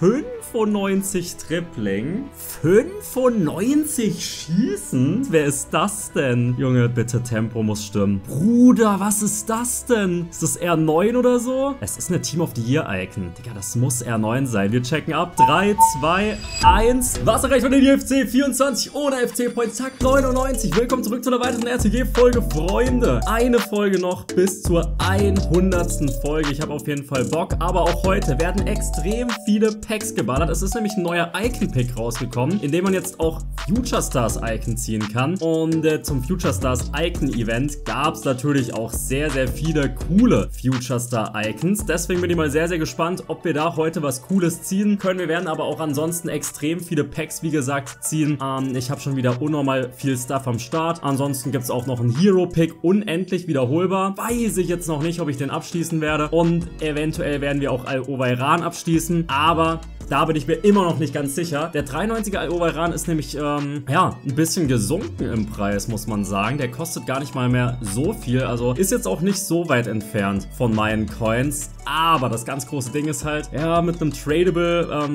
95 Dribbling, 95 Schießen? Wer ist das denn? Junge, bitte, Tempo muss stimmen. Bruder, was ist das denn? Ist das R9 oder so? Es ist eine Team of the Year Icon. Digga, das muss R9 sein. Wir checken ab. 3, 2, 1. Was erreicht man den FC 24 ohne FC Point? Zack, 99. Willkommen zurück zu einer weiteren RTG-Folge, Freunde. Eine Folge noch bis zur 100. Folge. Ich habe auf jeden Fall Bock. Aber auch heute werden extrem viele Packs geballert. Es ist nämlich ein neuer Icon Pick rausgekommen, in dem man jetzt auch Future Stars Icon ziehen kann. Und zum Future Stars Icon Event gab es natürlich auch sehr, sehr viele coole Future Star Icons. Deswegen bin ich mal sehr, sehr gespannt, ob wir da heute was Cooles ziehen können. Wir werden aber auch ansonsten extrem viele Packs, wie gesagt, ziehen. Ich habe schon wieder unnormal viel Stuff am Start. Ansonsten gibt es auch noch einen Hero Pick, unendlich wiederholbar. Weiß ich jetzt noch nicht, ob ich den abschließen werde. Und eventuell werden wir auch Al-Oweiran abschließen. Aber da bin ich mir immer noch nicht ganz sicher. Der 93er Al-Oweiran ist nämlich, ja, ein bisschen gesunken im Preis, muss man sagen. Der kostet gar nicht mal mehr so viel. Also ist jetzt auch nicht so weit entfernt von meinen Coins. Aber das ganz große Ding ist halt, ja, mit einem Tradable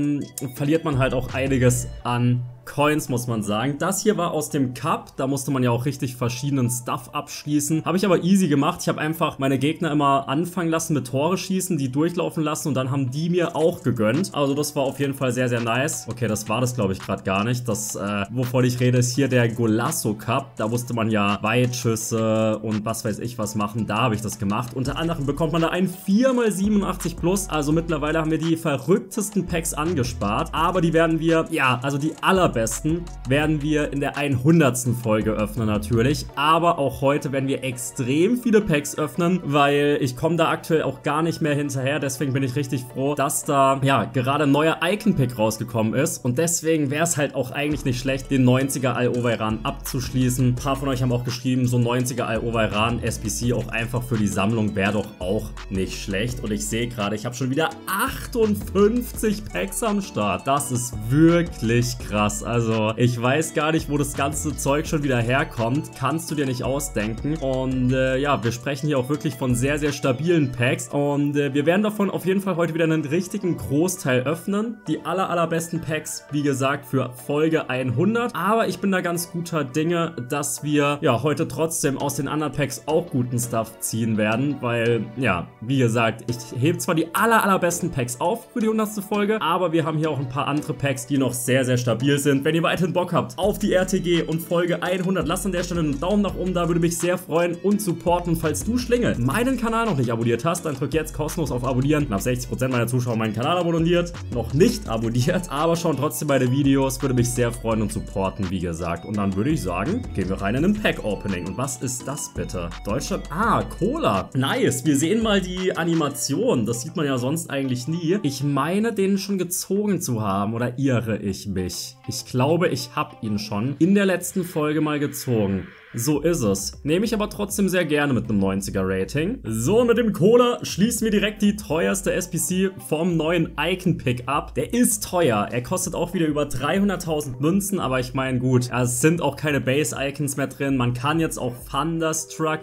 verliert man halt auch einiges an Coins, muss man sagen. Das hier war aus dem Cup. Da musste man ja auch richtig verschiedenen Stuff abschließen. Habe ich aber easy gemacht. Ich habe einfach meine Gegner immer anfangen lassen mit Tore schießen, die durchlaufen lassen und dann haben die mir auch gegönnt. Also das war auf jeden Fall sehr, sehr nice. Okay, das war das, glaube ich, gerade gar nicht. Das, wovon ich rede, ist hier der Golasso Cup. Da musste man ja Weitschüsse und was weiß ich was machen. Da habe ich das gemacht. Unter anderem bekommt man da einen 4x87 Plus. Also mittlerweile haben wir die verrücktesten Packs angespart. Aber die werden wir, ja, also die aller besten werden wir in der 100. Folge öffnen natürlich, aber auch heute werden wir extrem viele Packs öffnen, weil ich komme da aktuell auch gar nicht mehr hinterher, deswegen bin ich richtig froh, dass da, ja, gerade ein neuer Icon-Pick rausgekommen ist und deswegen wäre es halt auch eigentlich nicht schlecht, den 90er Al-Oweiran abzuschließen. Ein paar von euch haben auch geschrieben, so 90er Al-Oweiran SPC auch einfach für die Sammlung wäre doch auch nicht schlecht und ich sehe gerade, ich habe schon wieder 58 Packs am Start. Das ist wirklich krass. Also ich weiß gar nicht, wo das ganze Zeug schon wieder herkommt. Kannst du dir nicht ausdenken. Und ja, wir sprechen hier auch wirklich von sehr, sehr stabilen Packs. Und wir werden davon auf jeden Fall heute wieder einen richtigen Großteil öffnen. Die allerbesten Packs, wie gesagt, für Folge 100. Aber ich bin da ganz guter Dinge, dass wir ja heute trotzdem aus den anderen Packs auch guten Stuff ziehen werden. Weil, ja, wie gesagt, ich hebe zwar die allerbesten Packs auf für die 100. Folge, aber wir haben hier auch ein paar andere Packs, die noch sehr, sehr stabil sind. Wenn ihr weiterhin Bock habt auf die RTG und Folge 100, lasst an der Stelle einen Daumen nach oben da, würde mich sehr freuen und supporten. Falls du, Schlingel, meinen Kanal noch nicht abonniert hast, dann drück jetzt kostenlos auf Abonnieren. Knapp 60% meiner Zuschauer meinen Kanal abonniert, noch nicht abonniert, aber schauen trotzdem meine Videos, würde mich sehr freuen und supporten, wie gesagt. Und dann würde ich sagen, gehen wir rein in ein Pack-Opening. Und was ist das bitte? Deutschland, ah, Cola. Nice, wir sehen mal die Animation, das sieht man ja sonst eigentlich nie. Ich meine, den schon gezogen zu haben, oder irre ich mich? Ich glaube, ich habe ihn schon in der letzten Folge mal gezogen. So ist es. Nehme ich aber trotzdem sehr gerne mit einem 90er-Rating. So, und mit dem Cola schließen wir direkt die teuerste SPC vom neuen Icon-Pick ab. Der ist teuer. Er kostet auch wieder über 300.000 Münzen, aber ich meine, gut, es sind auch keine Base-Icons mehr drin. Man kann jetzt auch Thunderstruck,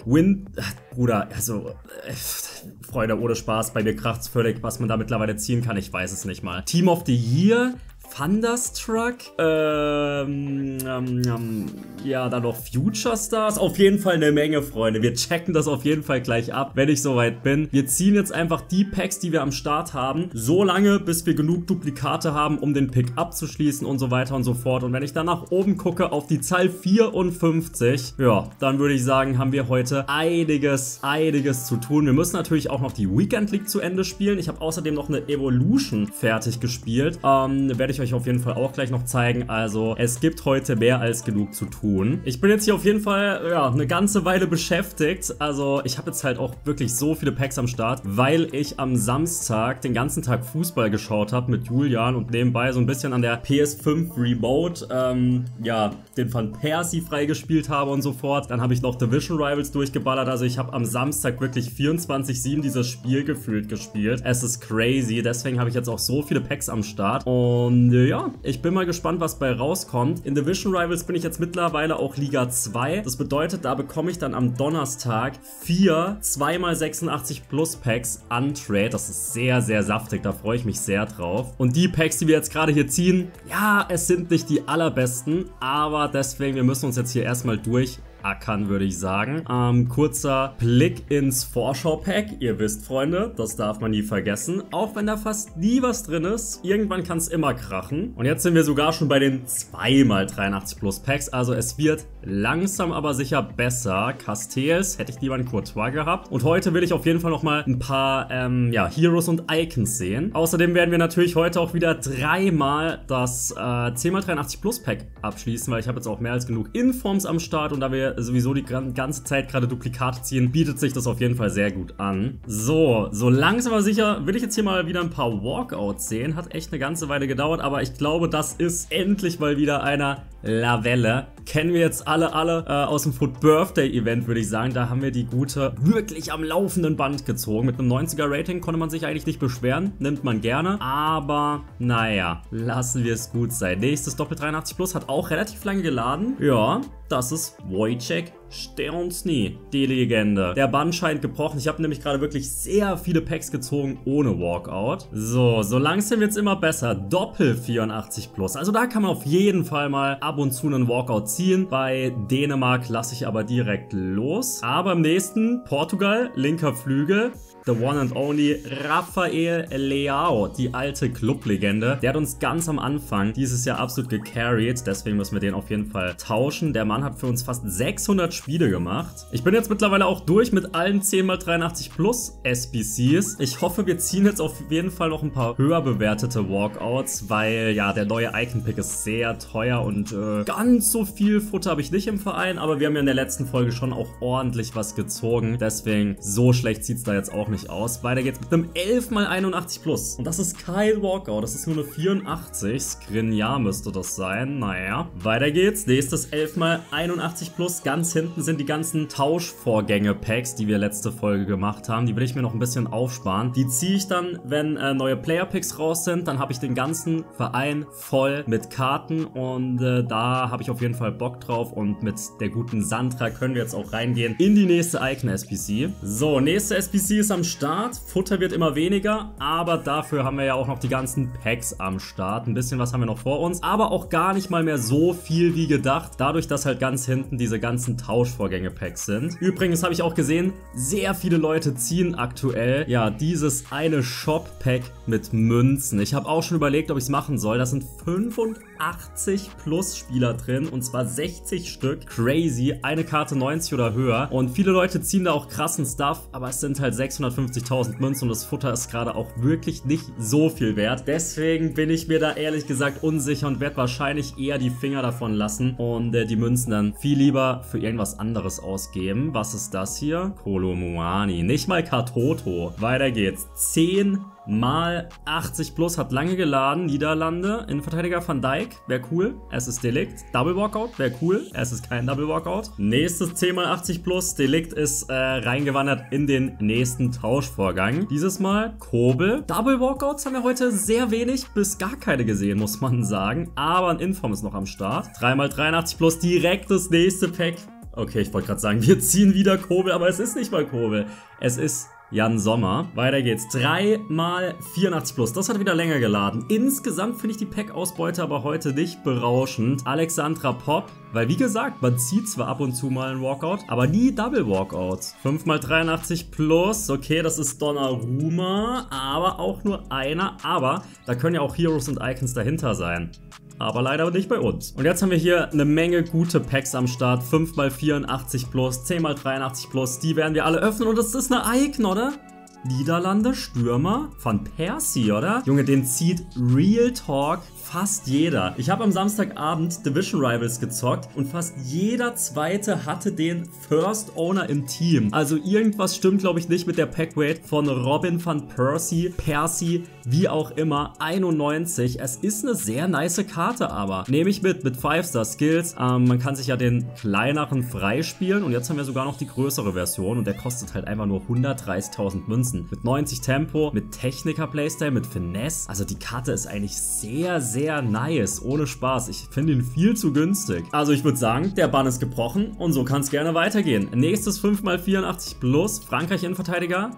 Bruder, also, Freunde, ohne Spaß, bei mir kracht's völlig, was man da mittlerweile ziehen kann. Ich weiß es nicht mal. Team of the Year, Thunderstruck, ja, dann noch Future Stars. Auf jeden Fall eine Menge, Freunde. Wir checken das auf jeden Fall gleich ab, wenn ich soweit bin. Wir ziehen jetzt einfach die Packs, die wir am Start haben, so lange, bis wir genug Duplikate haben, um den Pick abzuschließen und so weiter und so fort. Und wenn ich dann nach oben gucke, auf die Zahl 54, ja, dann würde ich sagen, haben wir heute einiges zu tun. Wir müssen natürlich auch noch die Weekend League zu Ende spielen. Ich habe außerdem noch eine Evolution fertig gespielt. Werde ich euch auf jeden Fall auch gleich noch zeigen. Also, es gibt heute mehr als genug zu tun. Ich bin jetzt hier auf jeden Fall, ja, eine ganze Weile beschäftigt. Also, ich habe jetzt halt auch wirklich so viele Packs am Start, weil ich am Samstag den ganzen Tag Fußball geschaut habe mit Julian und nebenbei so ein bisschen an der PS5 Remote, ja, den Van Persie freigespielt habe und so fort. Dann habe ich noch Division Rivals durchgeballert. Also, ich habe am Samstag wirklich 24/7 dieses Spiel gefühlt gespielt. Es ist crazy. Deswegen habe ich jetzt auch so viele Packs am Start. Und ja, ich bin mal gespannt, was bei rauskommt. In Division Rivals bin ich jetzt mittlerweile auch Liga 2. Das bedeutet, da bekomme ich dann am Donnerstag 4 2x86 Plus Packs Untrade. Das ist sehr, sehr saftig. Da freue ich mich sehr drauf. Und die Packs, die wir jetzt gerade hier ziehen, ja, es sind nicht die allerbesten. Aber deswegen, wir müssen uns jetzt hier erstmal durchackern, würde ich sagen. Kurzer Blick ins Vorschau-Pack. Ihr wisst, Freunde, das darf man nie vergessen. Auch wenn da fast nie was drin ist, irgendwann kann es immer krachen. Und jetzt sind wir sogar schon bei den 2x83 Plus Packs. Also es wird langsam aber sicher besser. Castells hätte ich lieber einen Courtois gehabt. Und heute will ich auf jeden Fall nochmal ein paar ja, Heroes und Icons sehen. Außerdem werden wir natürlich heute auch wieder dreimal das 10x83 Plus Pack abschließen, weil ich habe jetzt auch mehr als genug Informs am Start. Und da wir sowieso die ganze Zeit gerade Duplikate ziehen, bietet sich das auf jeden Fall sehr gut an. So, so langsam aber sicher will ich jetzt hier mal wieder ein paar Walkouts sehen. Hat echt eine ganze Weile gedauert, aber ich glaube, das ist endlich mal wieder einer Lavelle. Kennen wir jetzt alle aus dem Foot Birthday Event, würde ich sagen. Da haben wir die gute wirklich am laufenden Band gezogen. Mit einem 90er Rating konnte man sich eigentlich nicht beschweren. Nimmt man gerne. Aber, naja, lassen wir es gut sein. Nächstes Doppel 83 Plus hat auch relativ lange geladen. Ja, das ist Wojciech Szczęsny, die Legende. Der Bann scheint gebrochen. Ich habe nämlich gerade wirklich sehr viele Packs gezogen ohne Walkout. So, so langsam wird es immer besser. Doppel 84 Plus. Also da kann man auf jeden Fall mal ab und zu einen Walkout ziehen. Bei Dänemark lasse ich aber direkt los. Aber im nächsten Portugal, linker Flügel. The one and only Rafael Leao, die alte Clublegende. Der hat uns ganz am Anfang dieses Jahr absolut gecarried. Deswegen müssen wir den auf jeden Fall tauschen. Der Mann hat für uns fast 600 Spiele gemacht. Ich bin jetzt mittlerweile auch durch mit allen 10x83 Plus SBCs. Ich hoffe, wir ziehen jetzt auf jeden Fall noch ein paar höher bewertete Walkouts, weil ja, der neue Icon Pick ist sehr teuer und ganz so viel Futter habe ich nicht im Verein. Aber wir haben ja in der letzten Folge schon auch ordentlich was gezogen. Deswegen, so schlecht sieht es da jetzt auch nicht aus. Weiter geht's mit einem 11x81 Plus. Und das ist kein Walkout. Das ist nur eine 84. Skriniar müsste das sein. Naja. Weiter geht's. Nächstes 11x81 Plus. Ganz hinten sind die ganzen Tauschvorgänge-Packs, die wir letzte Folge gemacht haben. Die will ich mir noch ein bisschen aufsparen. Die ziehe ich dann, wenn neue Player-Picks raus sind. Dann habe ich den ganzen Verein voll mit Karten. Und da habe ich auf jeden Fall Bock drauf. Und mit der guten Sandra können wir jetzt auch reingehen in die nächste Icon-SPC. So, nächste SPC ist am Start. Futter wird immer weniger, aber dafür haben wir ja auch noch die ganzen Packs am Start. Ein bisschen was haben wir noch vor uns, aber auch gar nicht mal mehr so viel wie gedacht, dadurch, dass halt ganz hinten diese ganzen Tauschvorgänge-Packs sind. Übrigens habe ich auch gesehen, sehr viele Leute ziehen aktuell, ja, dieses eine Shop-Pack mit Münzen. Ich habe auch schon überlegt, ob ich es machen soll. Das sind 85 plus Spieler drin und zwar 60 Stück. Crazy. Eine Karte 90 oder höher und viele Leute ziehen da auch krassen Stuff, aber es sind halt 650.000 Münzen und das Futter ist gerade auch wirklich nicht so viel wert. Deswegen bin ich mir da ehrlich gesagt unsicher und werde wahrscheinlich eher die Finger davon lassen und die Münzen dann viel lieber für irgendwas anderes ausgeben. Was ist das hier? Kolo Muani. Nicht mal Katoto. Weiter geht's. 10x80 Plus hat lange geladen. Niederlande. Innenverteidiger Van Dijk. Wäre cool. Es ist Delikt. Double Walkout. Wäre cool. Es ist kein Double Walkout. Nächstes 10x80 Plus. Delikt ist reingewandert in den nächsten Tauschvorgang. Dieses Mal Kobel. Double Walkouts haben wir heute sehr wenig bis gar keine gesehen, muss man sagen. Aber ein Inform ist noch am Start. 3x83 Plus. Direkt das nächste Pack. Okay, ich wollte gerade sagen, wir ziehen wieder Kobel, aber es ist nicht mal Kobel. Es ist Jan Sommer. Weiter geht's. 3x84 Plus. Das hat wieder länger geladen. Insgesamt finde ich die Pack-Ausbeute aber heute nicht berauschend. Alexandra Popp. Weil wie gesagt, man zieht zwar ab und zu mal einen Walkout, aber nie Double Walkouts. 5x83 Plus. Okay, das ist Donnarumma. Aber auch nur einer. Aber da können ja auch Heroes und Icons dahinter sein. Aber leider nicht bei uns. Und jetzt haben wir hier eine Menge gute Packs am Start. 5x84 Plus, 10x83 Plus. Die werden wir alle öffnen. Und das ist eine Icon, oder? Niederlande, Stürmer, Van Persie, oder? Junge, den zieht Real Talk fast jeder. Ich habe am Samstagabend Division Rivals gezockt und fast jeder Zweite hatte den First Owner im Team. Also irgendwas stimmt, glaube ich, nicht mit der Packweight von Robin van Persie, wie auch immer, 91. Es ist eine sehr nice Karte, aber nehme ich mit 5-Star Skills. Man kann sich ja den kleineren freispielen und jetzt haben wir sogar noch die größere Version und der kostet halt einfach nur 130.000 Münzen. Chancen. Mit 90 Tempo, mit Techniker-Playstyle, mit Finesse. Also die Karte ist eigentlich sehr, sehr nice. Ohne Spaß. Ich finde ihn viel zu günstig. Also ich würde sagen, der Bann ist gebrochen und so kann es gerne weitergehen. Nächstes 5x84 plus Frankreich-Innenverteidiger.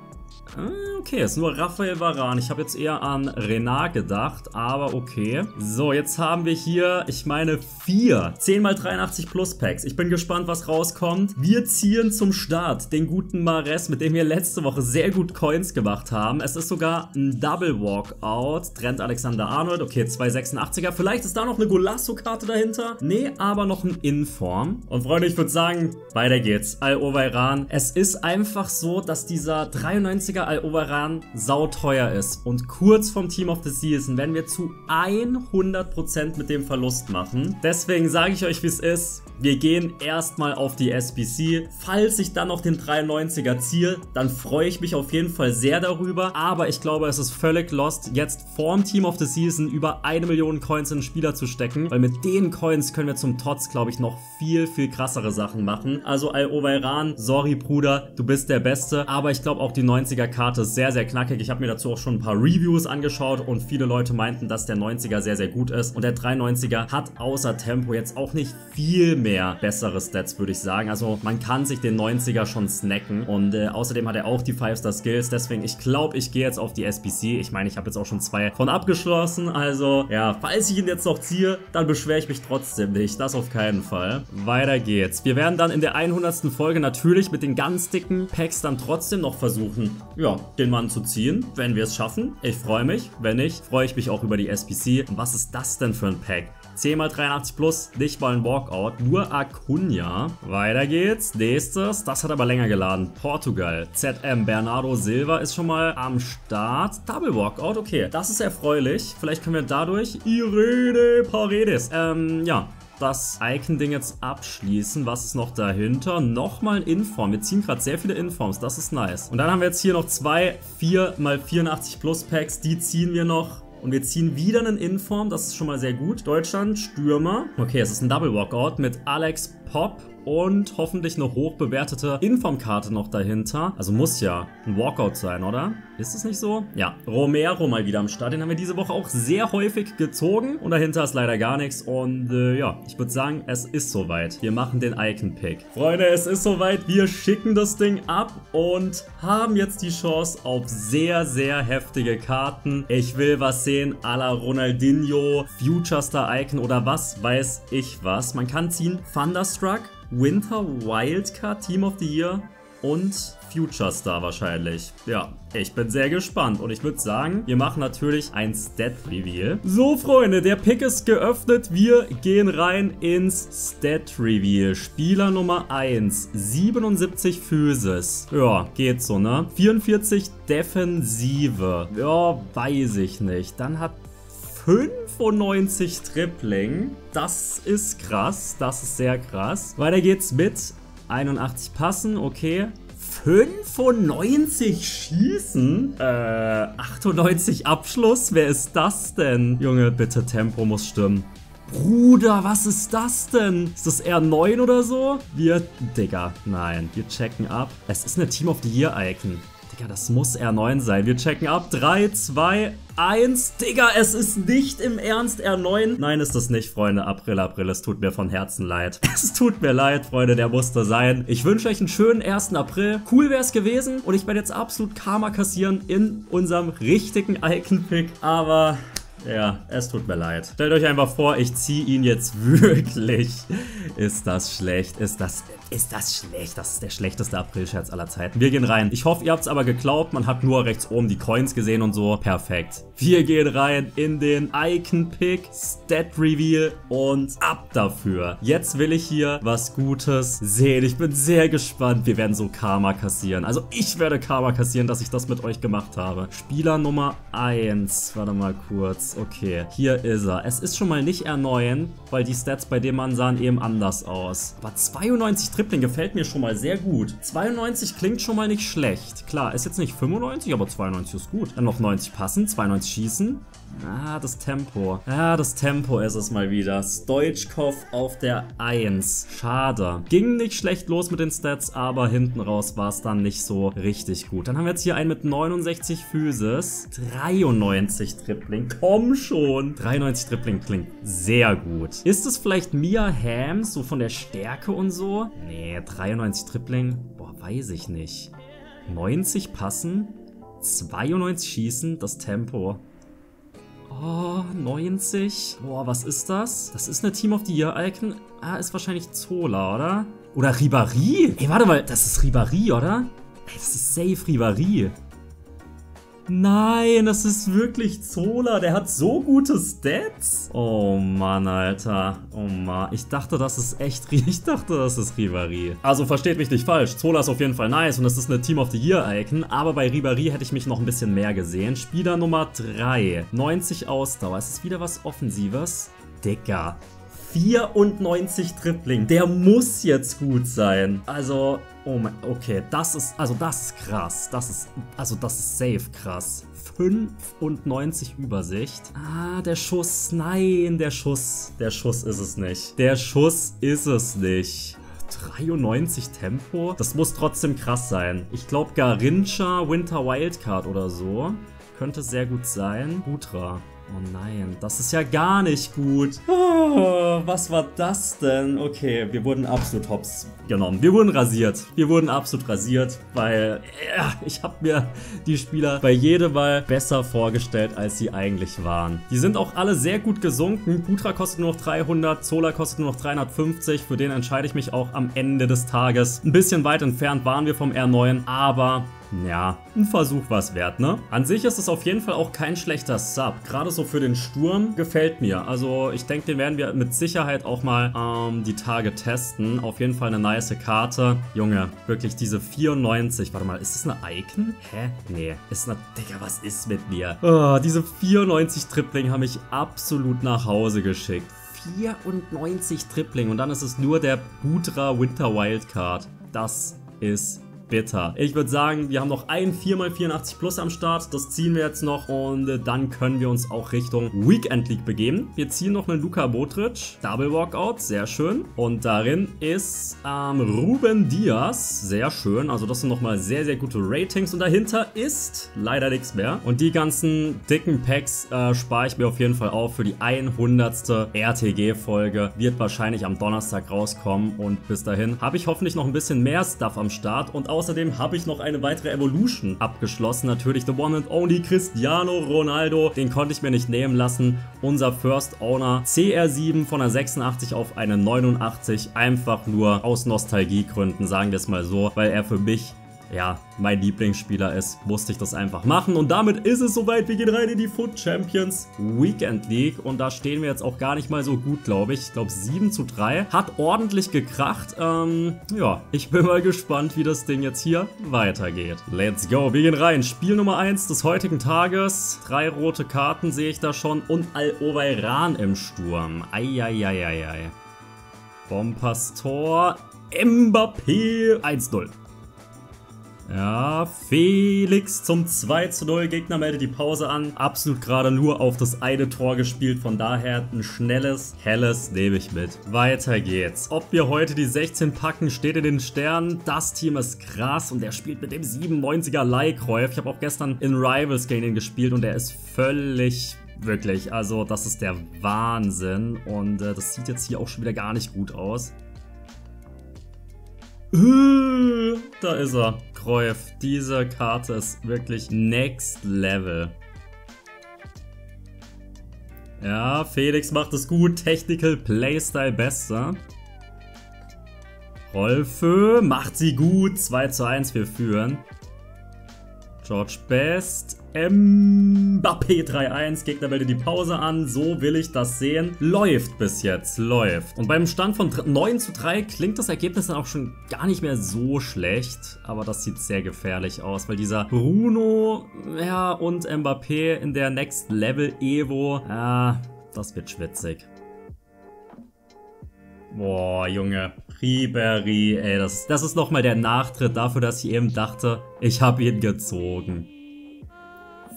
Okay, ist nur Raphael Varane. Ich habe jetzt eher an Renard gedacht, aber okay. So, jetzt haben wir hier, ich meine, 4 10x83 Plus Packs. Ich bin gespannt, was rauskommt. Wir ziehen zum Start den guten Mahrez, mit dem wir letzte Woche sehr gut Coins gemacht haben. Es ist sogar ein Double Walkout. Trent Alexander-Arnold. Okay, 286er. Vielleicht ist da noch eine Golasso-Karte dahinter. Nee, aber noch ein Inform. Und Freunde, ich würde sagen, weiter geht's. Al-Oweiran. Es ist einfach so, dass dieser 93er Al-Oweiran sauteuer ist und kurz vom Team of the Season werden wir zu 100% mit dem Verlust machen. Deswegen sage ich euch, wie es ist. Wir gehen erstmal auf die SBC. Falls ich dann noch den 93er ziehe, dann freue ich mich auf jeden Fall sehr darüber. Aber ich glaube, es ist völlig lost, jetzt vorm Team of the Season über 1 Million Coins in den Spieler zu stecken. Weil mit den Coins können wir zum Tots, glaube ich, noch viel, viel krassere Sachen machen. Also Al-Oweiran, sorry Bruder, du bist der Beste. Aber ich glaube auch die 90er Karte ist sehr, sehr knackig. Ich habe mir dazu auch schon ein paar Reviews angeschaut und viele Leute meinten, dass der 90er sehr, sehr gut ist. Und der 93er hat außer Tempo jetzt auch nicht viel mehr bessere Stats, würde ich sagen. Also man kann sich den 90er schon snacken und außerdem hat er auch die 5-Star Skills. Deswegen, ich glaube, ich gehe jetzt auf die SPC. Ich meine, ich habe jetzt auch schon 2 von abgeschlossen. Also ja, falls ich ihn jetzt noch ziehe, dann beschwere ich mich trotzdem nicht. Das auf keinen Fall. Weiter geht's. Wir werden dann in der 100. Folge natürlich mit den ganz dicken Packs dann trotzdem noch versuchen, ja, den Mann zu ziehen, wenn wir es schaffen. Ich freue mich. Wenn nicht, freue ich mich auch über die SPC. Und was ist das denn für ein Pack? 10x83 plus, nicht mal ein Walkout, nur Acuna. Weiter geht's. Nächstes, das hat aber länger geladen. Portugal. ZM, Bernardo Silva ist schon mal am Start. Double Walkout, okay. Das ist erfreulich. Vielleicht können wir dadurch Irene Paredes. Ja, das Icon-Ding jetzt abschließen. Was ist noch dahinter? Nochmal ein Inform. Wir ziehen gerade sehr viele Informs. Das ist nice. Und dann haben wir jetzt hier noch 2 4x84 Plus Packs. Die ziehen wir noch. Und wir ziehen wieder einen Inform. Das ist schon mal sehr gut. Deutschland, Stürmer. Okay, es ist ein Double Walkout mit Alex Popp. Und hoffentlich eine hochbewertete Informkarte noch dahinter. Also muss ja ein Walkout sein, oder? Ist es nicht so? Ja, Romero mal wieder am Start. Den haben wir diese Woche auch sehr häufig gezogen. Und dahinter ist leider gar nichts. Und ja, ich würde sagen, es ist soweit. Wir machen den Icon Pick. Freunde, es ist soweit. Wir schicken das Ding ab und haben jetzt die Chance auf sehr, sehr heftige Karten. Ich will was sehen à la Ronaldinho, Future Star Icon oder was weiß ich was. Man kann ziehen Thunderstruck, Winter Wildcard, Team of the Year und Future Star wahrscheinlich. Ja, ich bin sehr gespannt und ich würde sagen, wir machen natürlich ein Stat-Reveal. So, Freunde, der Pick ist geöffnet. Wir gehen rein ins Stat-Reveal. Spieler Nummer 1, 77 Physis. Ja, geht so, ne? 44 Defensive. Ja, weiß ich nicht. Dann hat 95 Tripling. Das ist krass. Das ist sehr krass. Weiter geht's mit 81 Passen. Okay. 95 Schießen? 98 Abschluss? Wer ist das denn? Junge, bitte, Tempo muss stimmen. Bruder, was ist das denn? Ist das R9 oder so? Wir, Digga, nein. Wir checken ab. Es ist eine Team of the Year Icon. Digga, das muss R9 sein. Wir checken ab. 3, 2, 1. Digga, es ist nicht im Ernst R9. Nein, ist das nicht, Freunde. April, April, es tut mir von Herzen leid. Es tut mir leid, Freunde, der musste sein. Ich wünsche euch einen schönen 1. April. Cool wäre es gewesen und ich werde jetzt absolut Karma kassieren in unserem richtigen Icon-Pick. Aber ja, es tut mir leid. Stellt euch einfach vor, ich ziehe ihn jetzt wirklich. Ist das schlecht? Ist das schlecht? Das ist der schlechteste April-Scherz aller Zeiten. Wir gehen rein. Ich hoffe, ihr habt es aber geglaubt. Man hat nur rechts oben die Coins gesehen und so. Perfekt. Wir gehen rein in den Icon-Pick, Stat-Reveal und ab dafür. Jetzt will ich hier was Gutes sehen. Ich bin sehr gespannt. Wir werden so Karma kassieren. Also ich werde Karma kassieren, dass ich das mit euch gemacht habe. Spieler Nummer 1. Warte mal kurz. Okay, hier ist er. Es ist schon mal nicht R9, weil die Stats bei dem Mann sahen eben anders aus. Aber 92 Tripling gefällt mir schon mal sehr gut. 92 klingt schon mal nicht schlecht. Klar, ist jetzt nicht 95, aber 92 ist gut. Dann noch 90 passen, 92 schießen. Ah, das Tempo. Ah, das Tempo ist es mal wieder. Stoichkov auf der 1. Schade. Ging nicht schlecht los mit den Stats, aber hinten raus war es dann nicht so richtig gut. Dann haben wir jetzt hier einen mit 69 Physis. 93 Tripling. Komm schon. 93 Tripling klingt sehr gut. Ist es vielleicht Mia Hamm, so von der Stärke und so? Nee, 93 Tripling. Boah, weiß ich nicht. 90 passen, 92 schießen, das Tempo. Oh, 90. Boah, was ist das? Das ist eine Team of the Year Icon. Ah, ist wahrscheinlich Zola, oder? Oder Ribéry? Ey, warte mal, das ist Ribéry, oder? Ey, das ist safe Ribéry. Nein, das ist wirklich Zola. Der hat so gute Stats. Oh Mann, Alter. Oh Mann. Ich dachte, das ist Ribéry. Also versteht mich nicht falsch. Zola ist auf jeden Fall nice und das ist eine Team of the Year Icon. Aber bei Ribéry hätte ich mich noch ein bisschen mehr gesehen. Spieler Nummer 3. 90 Ausdauer. Ist es wieder was Offensives? Dicker. 94 Tripling. Der muss jetzt gut sein. Also, oh mein, okay. Das ist krass. Das ist safe krass. 95 Übersicht. Ah, der Schuss. Nein, der Schuss ist es nicht. 93 Tempo. Das muss trotzdem krass sein. Ich glaube, Garincha, Winter Wildcard oder so. Könnte sehr gut sein. Butra. Oh nein, das ist ja gar nicht gut. Oh, was war das denn? Okay, wir wurden absolut hops genommen. Wir wurden rasiert. Wir wurden absolut rasiert, weil ich habe mir die Spieler bei jedem Mal besser vorgestellt, als sie eigentlich waren. Die sind auch alle sehr gut gesunken. Butra kostet nur noch 300, Zola kostet nur noch 350. Für den entscheide ich mich auch am Ende des Tages. Ein bisschen weit entfernt waren wir vom R9, aber... ja, ein Versuch war es wert, ne? An sich ist es auf jeden Fall auch kein schlechter Sub. Gerade so für den Sturm gefällt mir. Also ich denke, den werden wir mit Sicherheit auch mal die Tage testen. Auf jeden Fall eine nice Karte. Junge, wirklich diese 94. Warte mal, ist das eine Icon? Hä? Nee, ist eine... Digga, was ist mit mir? Oh, diese 94 Tripling haben mich absolut nach Hause geschickt. 94 Tripling und dann ist es nur der Butra Winter Wildcard. Das ist... bitter. Ich würde sagen, wir haben noch ein 4x84 Plus am Start. Das ziehen wir jetzt noch und dann können wir uns auch Richtung Weekend League begeben. Wir ziehen noch einen Luka Modric. Double Walkout, sehr schön. Und darin ist Ruben Diaz, sehr schön. Also das sind nochmal sehr, sehr gute Ratings. Und dahinter ist leider nichts mehr. Und die ganzen dicken Packs spare ich mir auf jeden Fall auf für die 100. RTG-Folge. Wird wahrscheinlich am Donnerstag rauskommen. Und bis dahin habe ich hoffentlich noch ein bisschen mehr Stuff am Start. Und auch außerdem habe ich noch eine weitere Evolution abgeschlossen. Natürlich the one and only Cristiano Ronaldo. Den konnte ich mir nicht nehmen lassen. Unser First Owner CR7 von einer 86 auf eine 89. Einfach nur aus Nostalgiegründen, sagen wir es mal so. Weil er für mich... ja, mein Lieblingsspieler ist, musste ich das einfach machen. Und damit ist es soweit, wir gehen rein in die Foot Champions Weekend League. Und da stehen wir jetzt auch gar nicht mal so gut, glaube ich. Ich glaube 7:3. Hat ordentlich gekracht. Ja, ich bin mal gespannt, wie das Ding jetzt hier weitergeht. Let's go, wir gehen rein. Spiel Nummer 1 des heutigen Tages. 3 rote Karten sehe ich da schon. Und Al-Oweiran im Sturm. Eieieiei. Bompers Tor. Mbappé. 1:0. Ja, Felix zum 2:0. Gegner meldet die Pause an. Absolut gerade nur auf das eine Tor gespielt. Von daher ein schnelles, helles nehme ich mit. Weiter geht's. Ob wir heute die 16 packen, steht in den Sternen. Das Team ist krass und der spielt mit dem 97er Leihkräuf. Ich habe auch gestern in Rivals gegen ihn gespielt und er ist völlig... wirklich, also das ist der Wahnsinn. Und das sieht jetzt hier auch schon wieder gar nicht gut aus. Da ist er. Rolfe, diese Karte ist wirklich next level. Ja, Felix macht es gut. Technical Playstyle besser. Rolfe macht sie gut. 2:1, wir führen. George Best. Mbappé 3:1. Gegner meldet die Pause an. So will ich das sehen. Läuft bis jetzt. Läuft. Und beim Stand von 9:3 klingt das Ergebnis dann auch schon gar nicht mehr so schlecht. Aber das sieht sehr gefährlich aus, weil dieser Bruno und Mbappé in der Next Level Evo. Das wird schwitzig. Boah, Junge. Ribéry, ey. Das ist nochmal der Nachtritt dafür, dass ich eben dachte, ich habe ihn gezogen.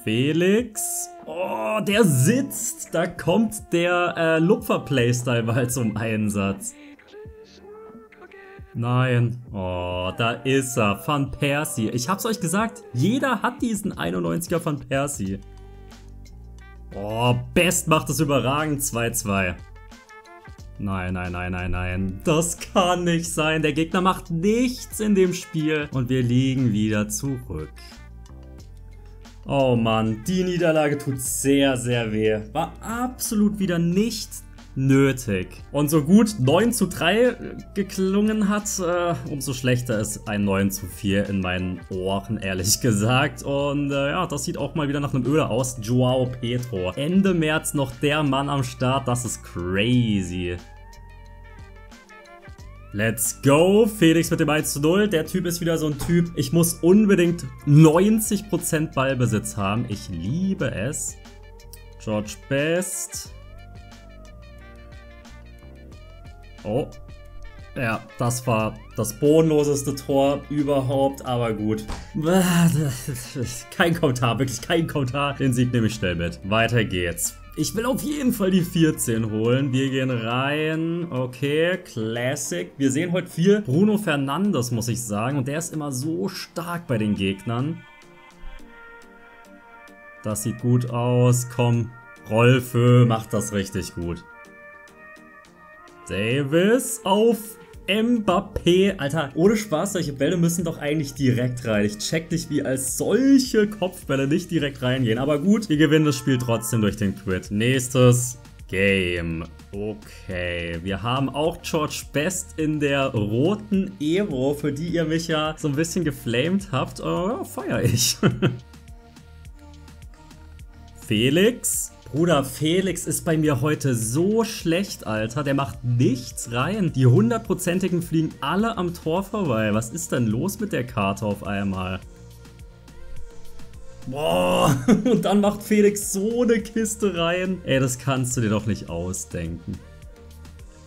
Felix. Oh, der sitzt. Da kommt der Lupfer-Playstyle mal zum Einsatz. Nein. Oh, da ist er. Van Persie. Ich hab's euch gesagt. Jeder hat diesen 91er Van Persie. Oh, Best macht es überragend. 2-2. Nein, nein, nein, nein, nein. Das kann nicht sein. Der Gegner macht nichts in dem Spiel. Und wir liegen wieder zurück. Oh Mann, die Niederlage tut sehr, sehr weh. War absolut wieder nicht nötig. Und so gut 9:3 geklungen hat, umso schlechter ist ein 9:4 in meinen Ohren, ehrlich gesagt. Und ja, das sieht auch mal wieder nach einem Öler aus. João Pedro. Ende März noch der Mann am Start. Das ist crazy. Let's go. Felix mit dem 1:0. Der Typ ist wieder so ein Typ. Ich muss unbedingt 90% Ballbesitz haben. Ich liebe es. George Best. Oh, ja, das war das bodenloseste Tor überhaupt, aber gut. Kein Kommentar, wirklich kein Kommentar. Den Sieg nehme ich schnell mit. Weiter geht's. Ich will auf jeden Fall die 14 holen. Wir gehen rein. Okay, Classic. Wir sehen heute viel Bruno Fernandes, muss ich sagen. Und der ist immer so stark bei den Gegnern. Das sieht gut aus. Komm, Rolfe macht das richtig gut. Davis auf Mbappé. Alter, ohne Spaß, solche Bälle müssen doch eigentlich direkt rein. Ich check nicht, wie als solche Kopfbälle nicht direkt reingehen. Aber gut, wir gewinnen das Spiel trotzdem durch den Quid. Nächstes Game. Okay, wir haben auch George Best in der roten Evo, für die ihr mich ja so ein bisschen geflamed habt. Ja, feier ich. Felix. Bruder, Felix ist bei mir heute so schlecht, Alter. Der macht nichts rein. Die 100%igen fliegen alle am Tor vorbei. Was ist denn los mit der Karte auf einmal? Boah, und dann macht Felix so eine Kiste rein. Ey, das kannst du dir doch nicht ausdenken.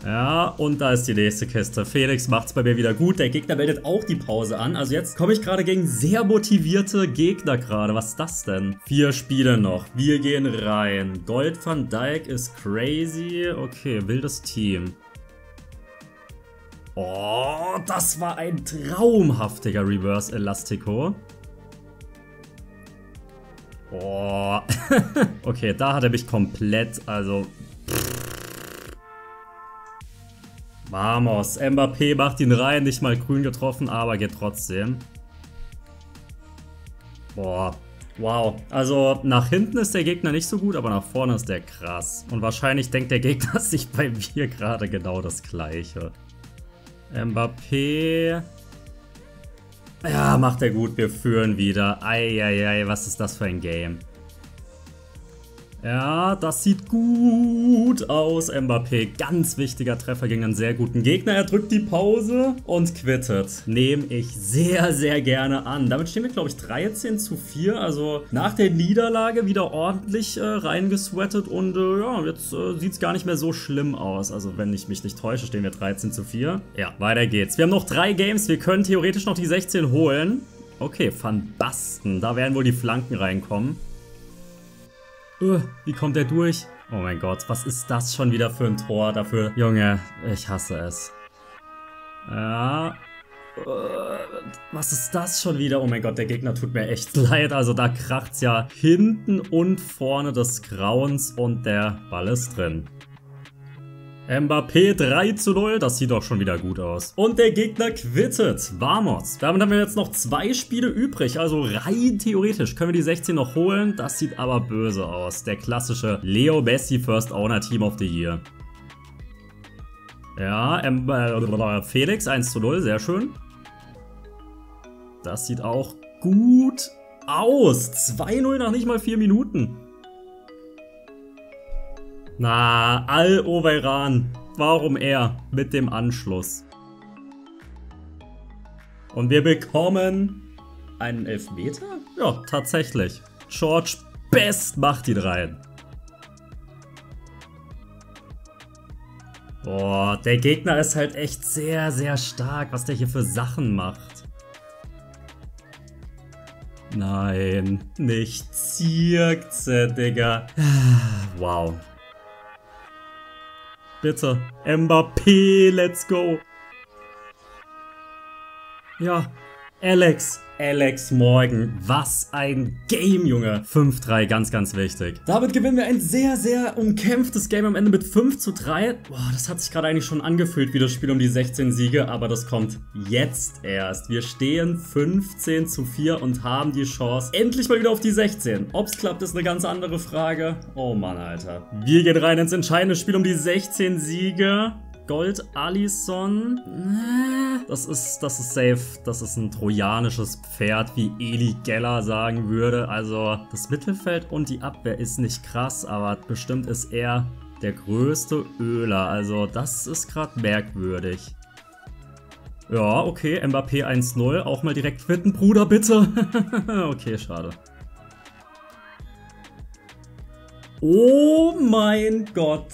Ja, und da ist die nächste Kiste. Felix macht's bei mir wieder gut. Der Gegner meldet auch die Pause an. Also jetzt komme ich gerade gegen sehr motivierte Gegner gerade. Was ist das denn? 4 Spiele noch. Wir gehen rein. Gold Van Dijk ist crazy. Okay, wildes Team. Oh, das war ein traumhaftiger Reverse Elastico. Oh. Okay, da hat er mich komplett, also... Vamos, Mbappé macht ihn rein, nicht mal grün getroffen, aber geht trotzdem. Boah, wow. Also nach hinten ist der Gegner nicht so gut, aber nach vorne ist der krass. Und wahrscheinlich denkt der Gegner sich bei mir gerade genau das Gleiche. Mbappé. Ja, macht er gut, wir führen wieder. Eieiei, was ist das für ein Game? Ja, das sieht gut aus, Mbappé. Ganz wichtiger Treffer gegen einen sehr guten Gegner. Er drückt die Pause und quittet. Nehme ich sehr, sehr gerne an. Damit stehen wir, glaube ich, 13:4. Also nach der Niederlage wieder ordentlich reingesweatet. Und ja, jetzt sieht es gar nicht mehr so schlimm aus. Also wenn ich mich nicht täusche, stehen wir 13:4. Ja, weiter geht's. Wir haben noch 3 Games. Wir können theoretisch noch die 16 holen. Okay, Van Basten. Da werden wohl die Flanken reinkommen. Wie kommt der durch? Oh mein Gott, was ist das schon wieder für ein Tor dafür? Junge, ich hasse es. Ja. Was ist das schon wieder? Oh mein Gott, der Gegner tut mir echt leid. Also da kracht's ja hinten und vorne des Grauens und der Ball ist drin. Mbappé 3:0, das sieht doch schon wieder gut aus. Und der Gegner quittet. Vamos. Damit haben wir jetzt noch 2 Spiele übrig, also rein theoretisch können wir die 16 noch holen. Das sieht aber böse aus. Der klassische Leo Messi First Owner Team of the Year. Ja, Felix 1:0, sehr schön. Das sieht auch gut aus. 2:0 nach nicht mal 4 Minuten. Na, Al-Oweiran. Warum er mit dem Anschluss? Und wir bekommen einen Elfmeter? Ja, tatsächlich. George Best macht ihn rein. Boah, der Gegner ist halt echt sehr, sehr stark, was der hier für Sachen macht. Nein, nicht Zirkze, Digga. Wow. Bitte, Mbappé, let's go. Ja, Alex Morgan. Was ein Game, Junge. 5-3, ganz, ganz wichtig. Damit gewinnen wir ein sehr, sehr umkämpftes Game am Ende mit 5:3. Boah, das hat sich gerade eigentlich schon angefühlt wie das Spiel um die 16 Siege, aber das kommt jetzt erst. Wir stehen 15:4 und haben die Chance endlich mal wieder auf die 16. Ob's klappt, ist eine ganz andere Frage. Oh Mann, Alter. Wir gehen rein ins entscheidende Spiel um die 16 Siege. Gold, Alisson. Das ist safe. Das ist ein trojanisches Pferd, wie Eli Geller sagen würde. Also das Mittelfeld und die Abwehr ist nicht krass, aber bestimmt ist er der größte Öler. Also das ist gerade merkwürdig. Ja, okay. Mbappé 1-0. Auch mal direkt quitten, Bruder, bitte. Okay, schade. Oh mein Gott.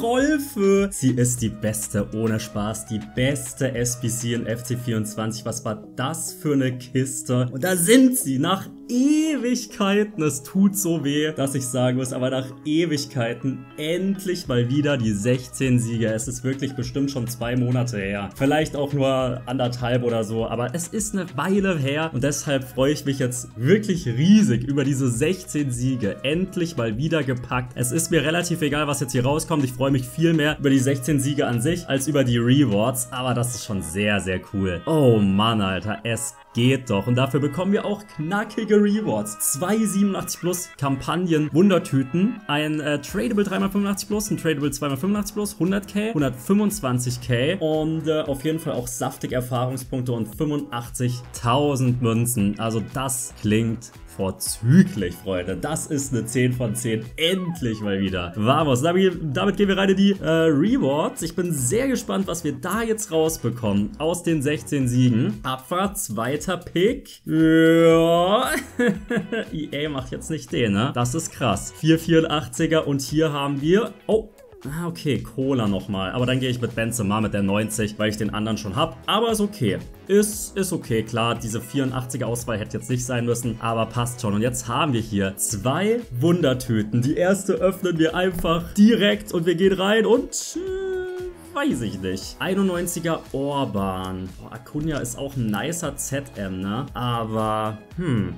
Rolfe. Sie ist die Beste, ohne Spaß. Die beste SPC in FC24. Was war das für eine Kiste? Und da sind sie nach Ewigkeiten. Es tut so weh, dass ich sagen muss, aber nach Ewigkeiten endlich mal wieder die 16 Siege. Es ist wirklich bestimmt schon 2 Monate her. Vielleicht auch nur 1,5 oder so, aber es ist eine Weile her. Und deshalb freue ich mich jetzt wirklich riesig über diese 16 Siege. Endlich mal wieder gepackt. Es ist mir relativ egal, was jetzt hier rauskommt. Ich freue mich viel mehr über die 16 Siege an sich als über die Rewards, aber das ist schon sehr, sehr cool. Oh Mann, Alter, es geht doch. Und dafür bekommen wir auch knackige Rewards. 2 87+ Kampagnen, Wundertüten, ein Tradable 3x85+, ein Tradable 2x85+, 100k, 125k und auf jeden Fall auch saftig Erfahrungspunkte und 85.000 Münzen. Also das klingt vorzüglich, Freunde. Das ist eine 10 von 10. Endlich mal wieder. Vamos. Damit gehen wir rein in die Rewards. Ich bin sehr gespannt, was wir da jetzt rausbekommen aus den 16 Siegen. Abfahrt, 2. Pick. Ja. EA macht jetzt nicht den, ne? Das ist krass. 4,84er und hier haben wir... Oh. Ah, okay, Cola nochmal. Aber dann gehe ich mit Benzema mit der 90, weil ich den anderen schon habe. Aber ist okay. Ist okay, klar. Diese 84er-Auswahl hätte jetzt nicht sein müssen, aber passt schon. Und jetzt haben wir hier 2 Wundertüten. Die erste öffnen wir einfach direkt und wir gehen rein und... weiß ich nicht. 91er Orban. Boah, Acuna ist auch ein nicer ZM, ne? Aber,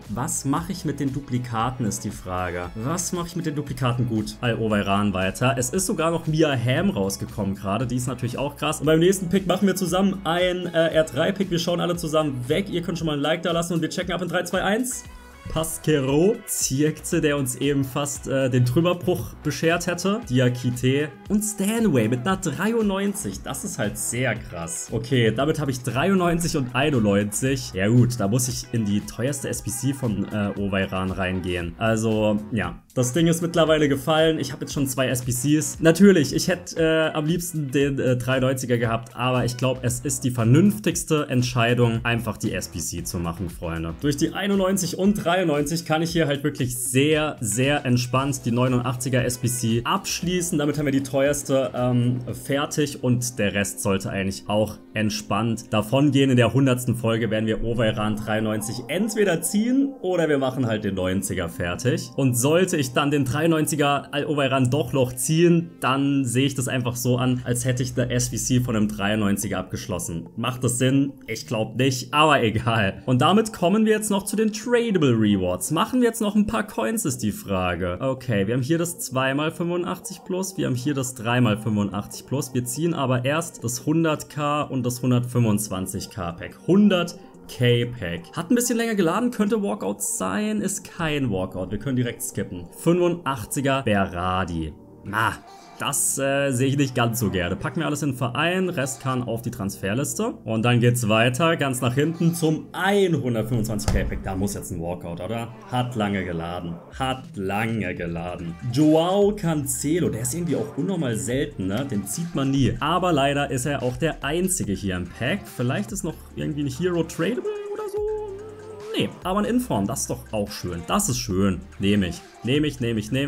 was mache ich mit den Duplikaten, ist die Frage. Was mache ich mit den Duplikaten? Gut, Al-Oweiran weiter. Es ist sogar noch Mia Hamm rausgekommen gerade. Die ist natürlich auch krass. Und beim nächsten Pick machen wir zusammen ein R3-Pick. Wir schauen alle zusammen weg. Ihr könnt schon mal ein Like da lassen und wir checken ab in 3, 2, 1. Pasquero, Zirkze, der uns eben fast den Trümmerbruch beschert hätte, Diakite und Stanway mit einer 93. Das ist halt sehr krass. Okay, damit habe ich 93 und 91. Ja gut, da muss ich in die teuerste SPC von Oweiran reingehen. Also, ja. Das Ding ist mittlerweile gefallen. Ich habe jetzt schon 2 SPCs. Natürlich, ich hätte am liebsten den 93er gehabt, aber ich glaube, es ist die vernünftigste Entscheidung, einfach die SPC zu machen, Freunde. Durch die 91 und 93 kann ich hier halt wirklich sehr, sehr entspannt die 89er SPC abschließen. Damit haben wir die teuerste fertig und der Rest sollte eigentlich auch entspannt davon gehen. In der 100. Folge werden wir Oweiran 93 entweder ziehen oder wir machen halt den 90er fertig. Und sollte ich dann den 93er Al-Oweiran doch noch ziehen, dann sehe ich das einfach so an, als hätte ich eine SVC von einem 93er abgeschlossen. Macht das Sinn? Ich glaube nicht, aber egal. Und damit kommen wir jetzt noch zu den Tradable Rewards. Machen wir jetzt noch ein paar Coins, ist die Frage. Okay, wir haben hier das 2x85+, wir haben hier das 3x85+. Wir ziehen aber erst das 100k und das 125k-Pack. 100k-Pack. Hat ein bisschen länger geladen, könnte Walkout sein, ist kein Walkout. Wir können direkt skippen. 85er Berardi. Das sehe ich nicht ganz so gerne. Packen wir alles in den Verein, Rest kann auf die Transferliste. Und dann geht's weiter, ganz nach hinten zum 125k-Pack. Da muss jetzt ein Walkout, oder? Hat lange geladen. João Cancelo, der ist irgendwie auch unnormal selten, ne? Den zieht man nie. Aber leider ist er auch der Einzige hier im Pack. Vielleicht ist noch irgendwie ein Hero tradable oder so? Nee, aber ein Inform, das ist doch auch schön. Das ist schön, nehme ich. Nehme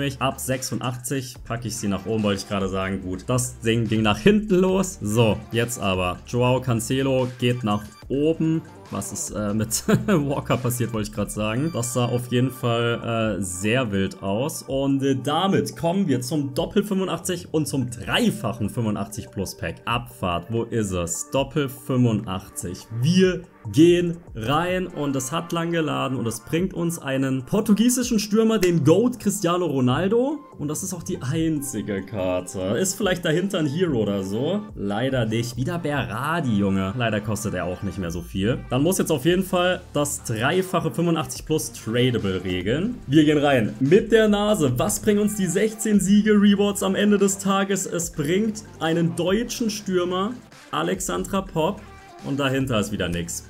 ich. Ab 86 packe ich sie nach oben, wollte ich gerade sagen. Gut, das Ding ging nach hinten los. So, jetzt aber. João Cancelo geht nach oben. Was ist mit Walker passiert, wollte ich gerade sagen. Das sah auf jeden Fall sehr wild aus. Und damit kommen wir zum Doppel 85 und zum dreifachen 85 Plus Pack. Abfahrt, wo ist es? Doppel 85. Wir gehen rein und es hat lang geladen und es bringt uns einen portugiesischen Stürmer, den GOAT Cristiano Ronaldo. Und das ist auch die einzige Karte. Ist vielleicht dahinter ein Hero oder so? Leider nicht. Wieder Berardi, Junge. Leider kostet er auch nicht mehr so viel. Dann muss jetzt auf jeden Fall das dreifache 85 plus tradable regeln. Wir gehen rein mit der Nase. Was bringt uns die 16 Siege Rewards am Ende des Tages? Es bringt einen deutschen Stürmer, Alexandra Popp, und dahinter ist wieder nix.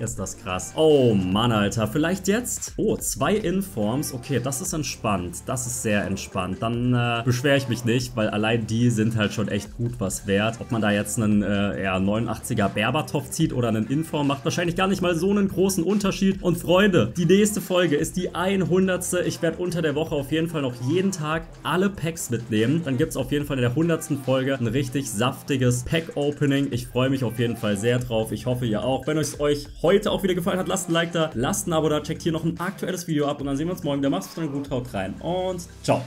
Ist das krass. Oh Mann, Alter. Vielleicht jetzt? Oh, 2 Informs. Okay, das ist entspannt. Das ist sehr entspannt. Dann beschwere ich mich nicht, weil allein die sind halt schon echt gut was wert. Ob man da jetzt einen 89er Berbatov zieht oder einen Inform, macht wahrscheinlich gar nicht mal so einen großen Unterschied. Und Freunde, die nächste Folge ist die 100. Ich werde unter der Woche auf jeden Fall noch jeden Tag alle Packs mitnehmen. Dann gibt es auf jeden Fall in der 100. Folge ein richtig saftiges Pack-Opening. Ich freue mich auf jeden Fall sehr drauf. Ich hoffe, ihr auch. Wenn es euch heute auch wieder gefallen hat, lasst ein Like da, lasst ein Abo da, checkt hier noch ein aktuelles Video ab und dann sehen wir uns morgen. Dann macht's dann gut, haut rein und ciao.